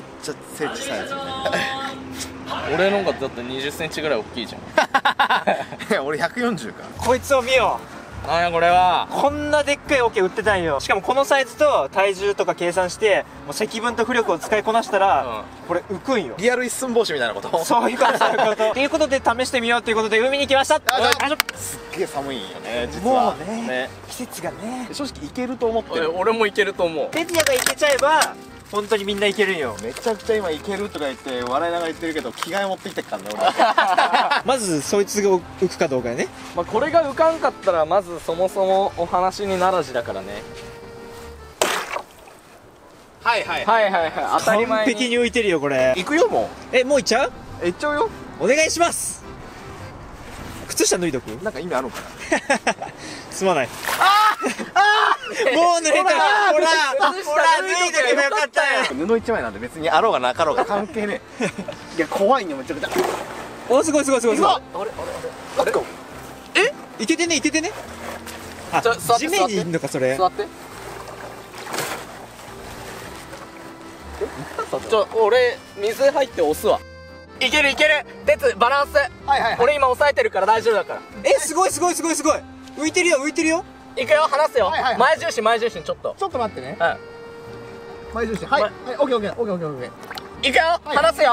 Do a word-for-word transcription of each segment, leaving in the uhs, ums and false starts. っちゃ背小さいですよね。俺の方がだってにじゅっセンチぐらい大きいじゃん。俺ひゃくよんじゅうか。こいつを見よう。なんやこれは。こんなでっかいオケ売ってたんよ。しかもこのサイズと体重とか計算してもう積分と浮力を使いこなしたら、うん、これ浮くんよ。リアル一寸法師みたいなこと。そういうことそういうことということで試してみようということで海に来ました。すっげえ寒いんよね実は。もう ね, ね季節がね、正直いけると思ってる。俺もいけると思う。哲也がいけちゃえば本当にみんないけるんよ。めちゃくちゃ今いけるとか言って笑いながら言ってるけど着替え持ってきてっからね俺。まずそいつが浮くかどうかね。まあこれが浮かんかったらまずそもそもお話にならじだからね。はいはいはいはいはい。当たり前に完璧に浮いてるよこれ。行くよもう。えもう行っちゃう。行っちゃうよ。お願いします。靴下脱いどく。なんか意味あるのかな。すまない。ああもう濡れた。ほらほら脱いでればよかったよ。布一枚なんで別にあろうがなかろうが関係ねえ。いや怖いねめちゃくちゃ。おすごいすごいすごいすごい。あれあれあれ。え？いけてねいけてね。あ地面にいんのかそれ。座って。ちょ俺水入って押すわ。いけるいける。鉄バランス。俺今押さえてるから大丈夫だから。えすごいすごいすごいすごい。浮いてるよ浮いてるよ。いくよ離すよ。前重心前重心ちょっと。ちょっと待ってね。前重心はい。オッケーオッケーオッケーオッケーオッケー。いくよ離すよ。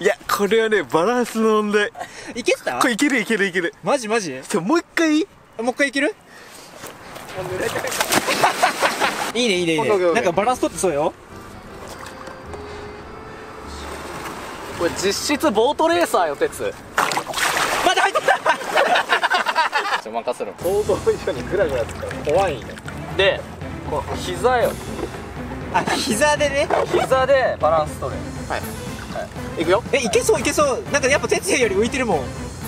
いやこれはねバランスの問題。いけた？これいけるいけるいける。マジマジ？もう一回？もう一回いける？いいねいいねいいね。なんかバランス取ってそうよ。これ実質ボートレーサーよ鉄。まだ入ってた。じゃ任せろ。想像以上にグラグラつくから怖いんよ。でこう膝よ。あ膝でね。膝でバランス取れ。はいはい。いくよ。えいけそういけそう。なんかやっぱ鉄より浮いてるもん。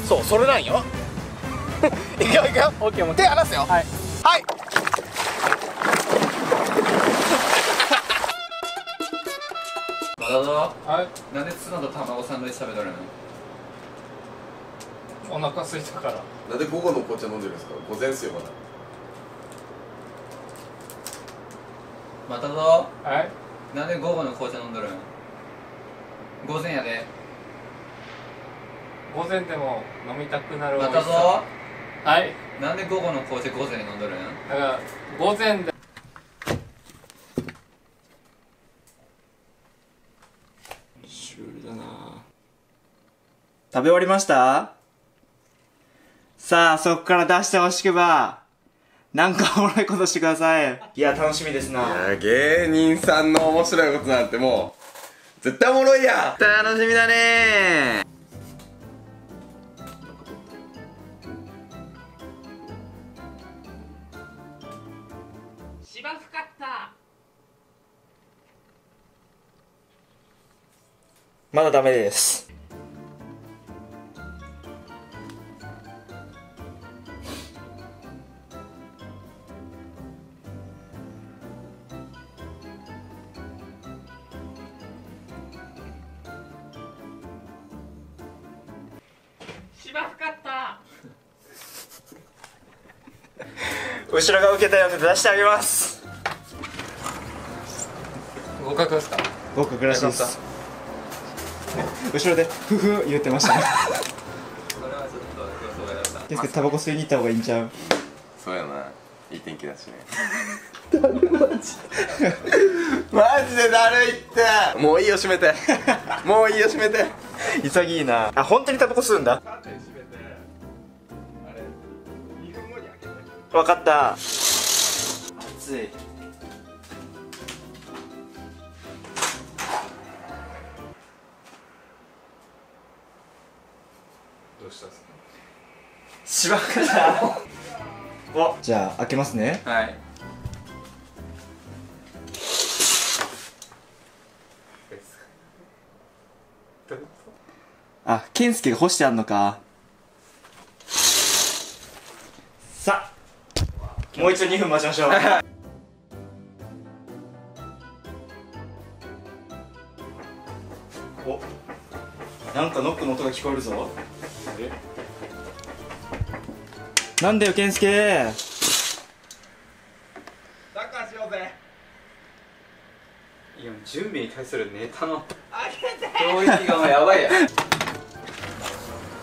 そうそれなんよ。いくよいくよ。オッケーもう手離すよ。はいはい。はい、なんでツナと卵サンドイッチ食べとるの？お腹空いたから。なんで午後の紅茶飲んでるんですか？午前っすよまだ。またぞ。はい。なんで午後の紅茶飲んどるん？午前やで。午前でも飲みたくなる。またぞ。はい。なんで午後の紅茶午前に飲んどるん？だから午前で。食べ終わりました。さあそこから出してほしくばなんかおもろいことしてください。いや楽しみですな。いや芸人さんの面白いことなんてもう絶対おもろいや。楽しみだね。芝深かったまだダメです。芝深かった。後ろが受けたようで出してあげます。合格ですか？合格らしいです。後ろでふふ言ってましたね。ケンスケタバコ吸いに行った方がいいんちゃう？そうやな。いい天気だしね。マジマジでだるいって。もういいよ閉めて。もういいよ閉めて。潔いなあ。本当にタバコ吸うんだ。分かった。熱い。どうしたっすか？芝生だ。おじゃあ開けますね。はい。あ、健介が干してあんのか。さあもう一度にふん待ちましょう。おなんかノックの音が聞こえるぞ。えなんだよ健介。サッカーしようぜ。いや、準備に対するネタの領域がもうやばいや。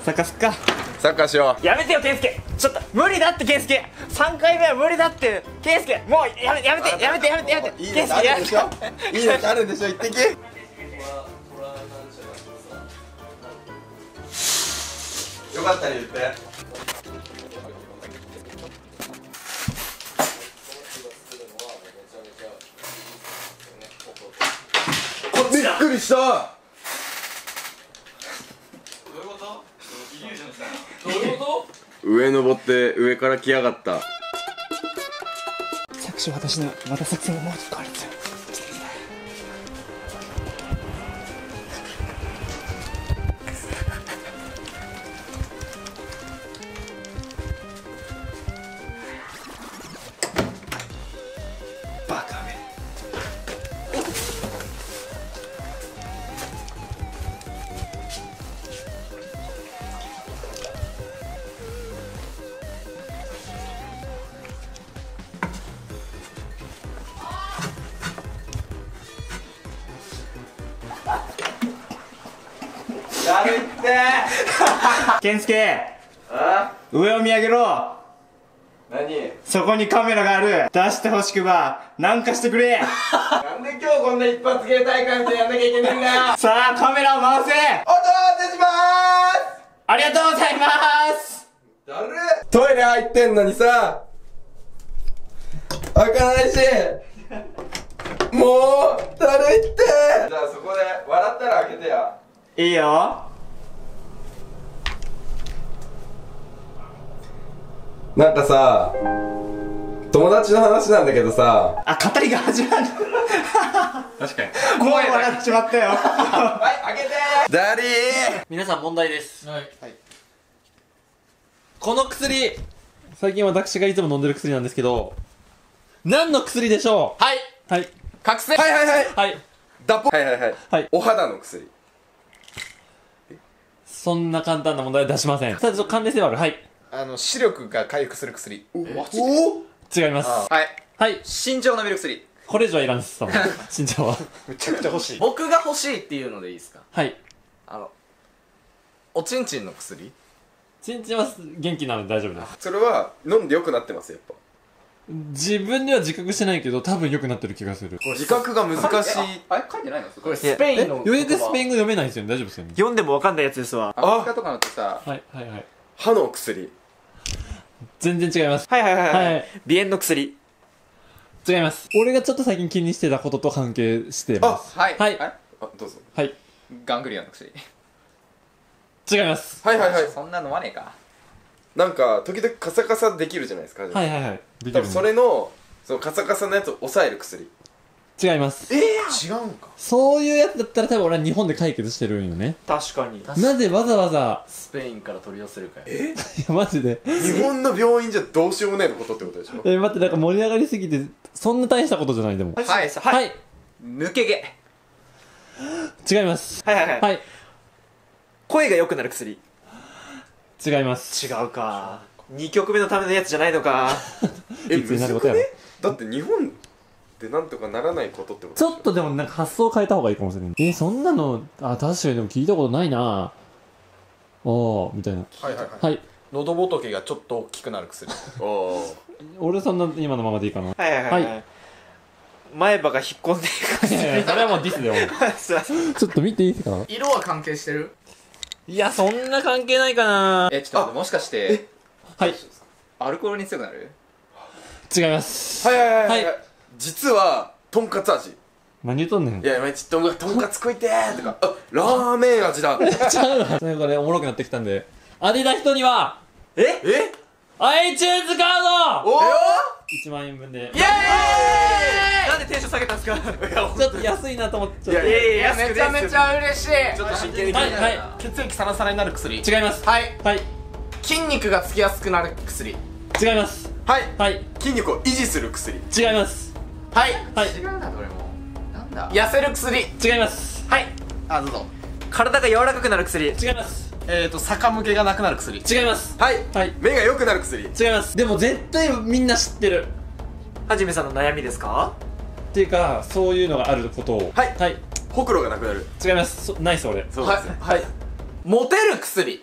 サッカーすっか。サッカーしよう。やめてよ、圭介。ちょっと無理だって、圭介。三回目は無理だって、圭介。もうやめて、やめて、やめて、やめて、やめて。いいです、あるでしょ。いいです、あるでしょ、一滴。よかったら言って。びっくりした。どういうこと？どういうこと？上登って上から来やがった。作詞私のまた作戦がもう変わるんですよ。やめて。健介。上を見上げろ。何？そこにカメラがある。出してほしくば、なんかしてくれ。なんで今日こんな一発芸大会みたいにやんなきゃいけないんだよ。さあ、カメラを回せ。お届けしまーす。ありがとうございまーす。だる。トイレ入ってんのにさ、開かないし。もう、だるいって。じゃあそこで、笑ったら開けてや。いいよ。なんかさ、友達の話なんだけどさ、あ、語りが始まる。確かにもう笑っちまったよ。はい、開けてー。ダリー、皆さん問題です。はい、はい、この薬、最近私がいつも飲んでる薬なんですけど、何の薬でしょう？はいはい、覚醒。はいはいはいはい、ダポ。はいはいはいはい、お肌の薬。そんな簡単な問題は出しません。さあ、ちょっと関連性はある。はい。あの、視力が回復する薬。おお、違います。はい。はい。身長を伸びる薬。これ以上はいらんです。身長は。めちゃくちゃ欲しい。僕が欲しいっていうのでいいですか？はい。あの、おちんちんの薬？ちんちんは元気なので大丈夫です。それは飲んで良くなってます、やっぱ。自分では自覚してないけど、多分良くなってる気がする。自覚が難しい。あれ書いてないの？これスペインの。予約スペイン語読めないですよね。大丈夫ですよね。読んでも分かんないやつですわ。アメリカとかのってさ。はいはいはい。歯の薬。全然違います。はいはいはいはい。鼻炎の薬。違います。俺がちょっと最近気にしてたことと関係してます。はいはい。あ、どうぞ。はい。ガングリオンの薬。違います。はいはいはい。そんな飲まねえか。なんか時々カサカサできるじゃないですか。はいはいはい。多分それのそのカサカサのやつを抑える薬。違います。ええ、違うんか。そういうやつだったら多分俺は日本で解決してるんよね。確かに。なぜわざわざスペインから取り寄せるかよ。え？いやマジで。日本の病院じゃどうしようもないことってことでしょ。え、待って、なんか盛り上がりすぎてそんな大したことじゃないでも。はいはい。抜け毛。違います。はいはいはい。声が良くなる薬。違います。違うか。にきょくめのためのやつじゃないのか。え、別になることやろ。だって日本でなんとかならないことってこと。ちょっとでもなんか発想変えた方がいいかもしれない。え、そんなの、あ、確かにでも聞いたことないなぁ。おー、みたいな。はいはいはい。喉仏がちょっと大きくなる薬。おー。俺そんな今のままでいいかな。はいはいはい。前歯が引っ込んでいく。それはもうディスだよ。ちょっと見ていいですか？色は関係してる？いや、そんな関係ないかな。え、ちょっともしかして、はい、アルコールに強くなる？違います。はいはいはいはい。実はとんかつ味。何言うとんねん。いや、毎日とんかつ食いてーとか、あ、ラーメン味だ。ちゃうわ。それからね、おもろくなってきたんで。当てた人には、え？え？iTunes カード。おお。いちまんえんぶんで。イエーイ。なんでテンション下げたんすか？ちょっと安いなと思っちゃって。いやいや、めちゃめちゃ嬉しい。ちょっと真剣に。はいはい。血液サラサラになる薬。違います。はいはい。筋肉がつきやすくなる薬。違います。はいはい。筋肉を維持する薬。違います。はいはい。違うなどれも。なんだ。痩せる薬。違います。はい。あ、どうぞ。体が柔らかくなる薬。違います。えーと、逆向けがなくなる薬。違います。はいはい。目が良くなる薬。違います。でも絶対みんな知ってる。はじめさんの悩みですか？っていうかそういうのがあることを。はいはい。ほくろがなくなる。違います。ないそれ。そうですね。はい。モテる薬。違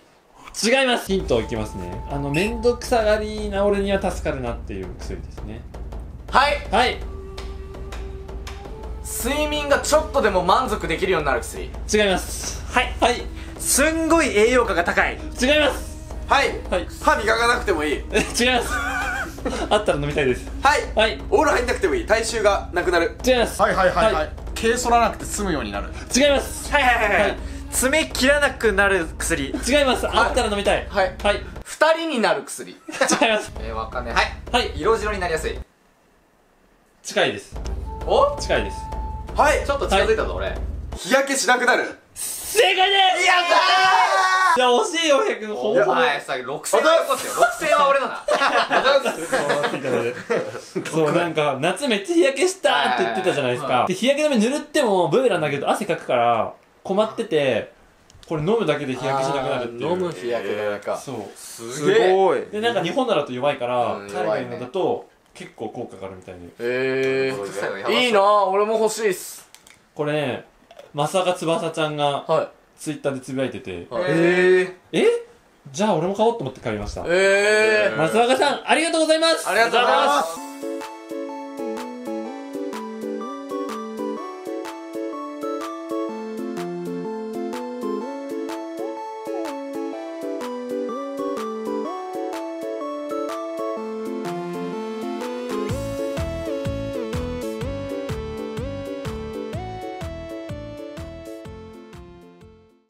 います。ヒントいきますね。あのめんどくさがりな俺には助かるなっていう薬ですね。はいはい。睡眠がちょっとでも満足できるようになる薬。違います。はいはい。すんごい栄養価が高い。違います。はいはい。歯磨かなくてもいい。違います。あったら飲みたいです。はいはい。オール入んなくてもいい。体臭がなくなる。違います。はいはいはいはい。毛剃らなくて済むようになる。違います。はいはいはいはい。爪切らなくなる薬。違います。あったら飲みたい。はいはい。二人になる薬。違います。えー、わかんない。はいはい。色白になりやすい。近いです。お、近いです。はい。ちょっと近づいたぞ俺。日焼けしなくなる。正解です。やったー。いや惜しいよヘ君。ほんとお前さろくせんは残すよ。ろくせんは俺のな。そうなんか夏めっちゃ日焼けしたって言ってたじゃないですか。で日焼け止め塗ってもブーブーなんだけど汗かくから困ってて、これ飲むだけで日焼けしなくなるっていう。飲む日焼け止めか。そうすごい。でなんか日本だと弱いから海外のだと結構効果があるみたいに。へえ、いいなぁ。俺も欲しいっすこれね。正岡翼ちゃんがツイッターでつぶやいてて、ええじゃあ俺も買おうと思って買いました。ええ正岡さんありがとうございます。ありがとうございます。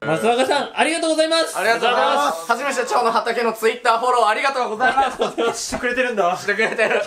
松岡さんありがとうございます。ありがとうございます。はじめまして蝶の畑のツイッターフォローありがとうございます。してくれてるんだ。してくれてる。